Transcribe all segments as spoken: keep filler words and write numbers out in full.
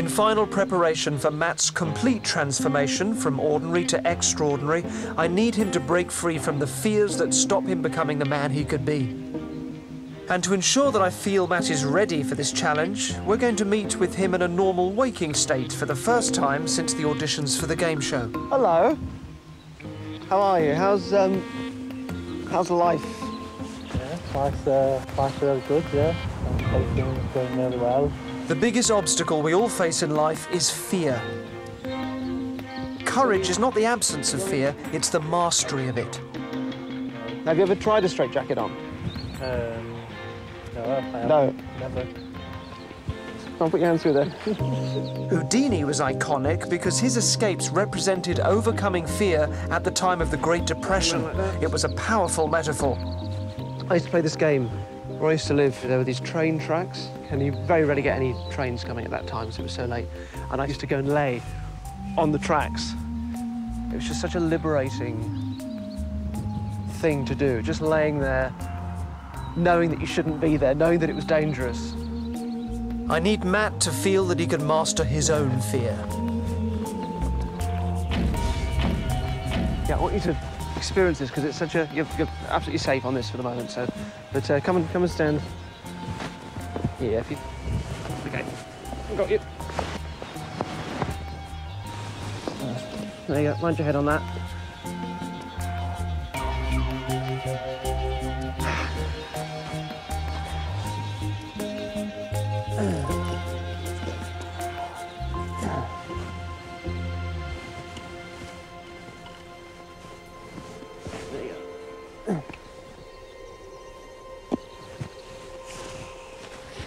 In final preparation for Matt's complete transformation from ordinary to extraordinary, I need him to break free from the fears that stop him becoming the man he could be. And to ensure that I feel Matt is ready for this challenge, we're going to meet with him in a normal waking state for the first time since the auditions for the game show. Hello. How are you? How's, um, how's life? Yeah, life's, uh, life's really good, yeah. Everything's going really well. The biggest obstacle we all face in life is fear. Courage is not the absence of fear, it's the mastery of it. Have you ever tried a straitjacket on? Um, no, I haven't. No. Never. I'll put your hands through there. Houdini was iconic because his escapes represented overcoming fear at the time of the Great Depression. It was a powerful metaphor. I used to play this game where I used to live. There were these train tracks, and you very rarely get any trains coming at that time because it was so late. And I used to go and lay on the tracks. It was just such a liberating thing to do, just laying there, knowing that you shouldn't be there, knowing that it was dangerous. I need Matt to feel that he can master his own fear. Yeah, I want you to experience this because it's such a... You're, you're absolutely safe on this for the moment, so... But uh, come and come and stand. Yeah, if you... OK. I've got you. There you go. Mind your head on that.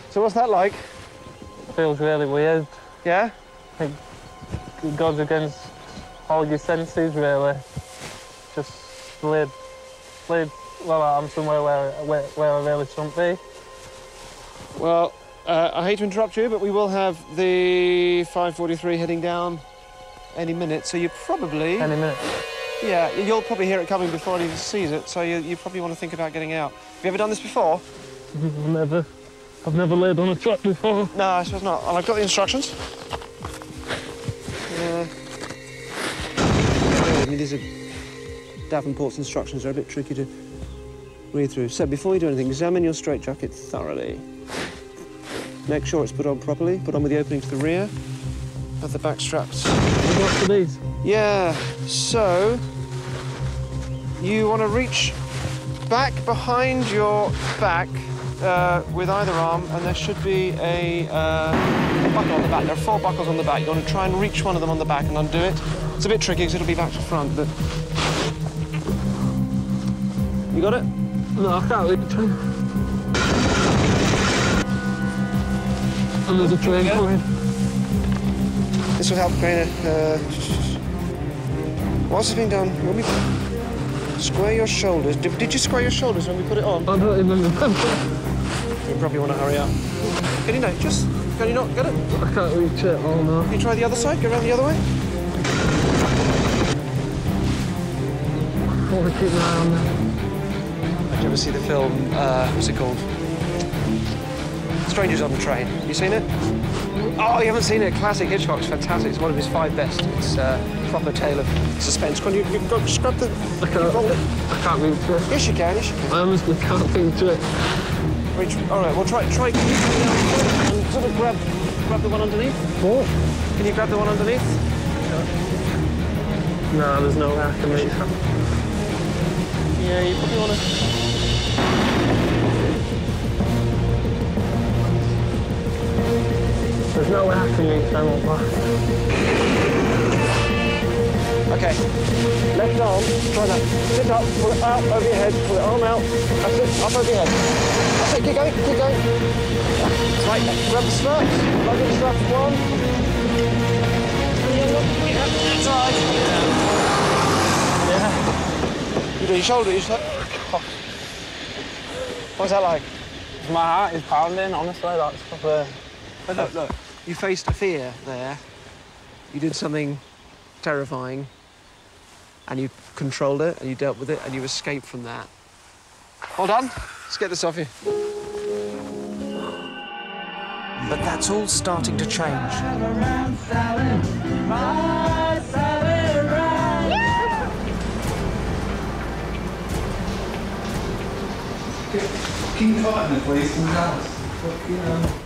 So what's that like? Feels really weird. Yeah? It goes against all your senses, really. Just weird. Weird. Well, I'm somewhere where, where, where I really shouldn't be. Well, uh, I hate to interrupt you, but we will have the five forty-three heading down any minute, so you probably... Any minute? Yeah, you'll probably hear it coming before anyone sees it, so you, you probably want to think about getting out. Have you ever done this before? Never. I've never laid on a track before. No, I suppose not. And I've got the instructions. Uh, I mean, these are Davenport's instructions. They're a bit tricky to read through. So before you do anything, examine your straitjacket thoroughly. Make sure it's put on properly. Put on with the opening to the rear. Have the back straps. What's these? Yeah. So you want to reach back behind your back. Uh, with either arm, and there should be a, uh, a buckle on the back. There are four buckles on the back. You want to try and reach one of them on the back and undo it. It's a bit tricky because it'll be back to front, but... You got it? No, I can't leave the train. And there's a train coming. This will help Grainer. Uh, whilst it's been done, when we square your shoulders... Did, did you square your shoulders when we put it on? I don't even remember. You probably want to hurry up. Can you not? Just, can you not get it? I can't reach it. Oh no. Can you try the other side? Go around the other way. I want to keep my eye on there. Did you ever see the film? Uh, what's it called? Strangers on a Train. You seen it? Oh, you haven't seen it. Classic Hitchcock. It's fantastic. It's one of his five best. It's a uh, proper tale of suspense. Can you, you go scrub the? I can't. I can't reach it. Yes, you can. Yes, you can. I honestly can't reach it. Reach, all right, well, try, try, can you come down and sort of grab, grab the one underneath? What? Can you grab the one underneath? No, no there's no way I can reach that. Yeah, you probably want to... There's no way I can reach that one. OK, left arm, try that. Sit up, pull it out over your head, pull the arm out, that's it, up over your head. Keep going, keep going. Right, grab the straps. Grab the straps, one. Yeah. You do your shoulder, you should... Oh. What's that like? My heart is pounding, honestly. That's proper... But look, look, you faced a fear there. You did something terrifying. And you controlled it, and you dealt with it, and you escaped from that. Well done. Let's get this off you. But that's all starting to change. Keep fighting, please.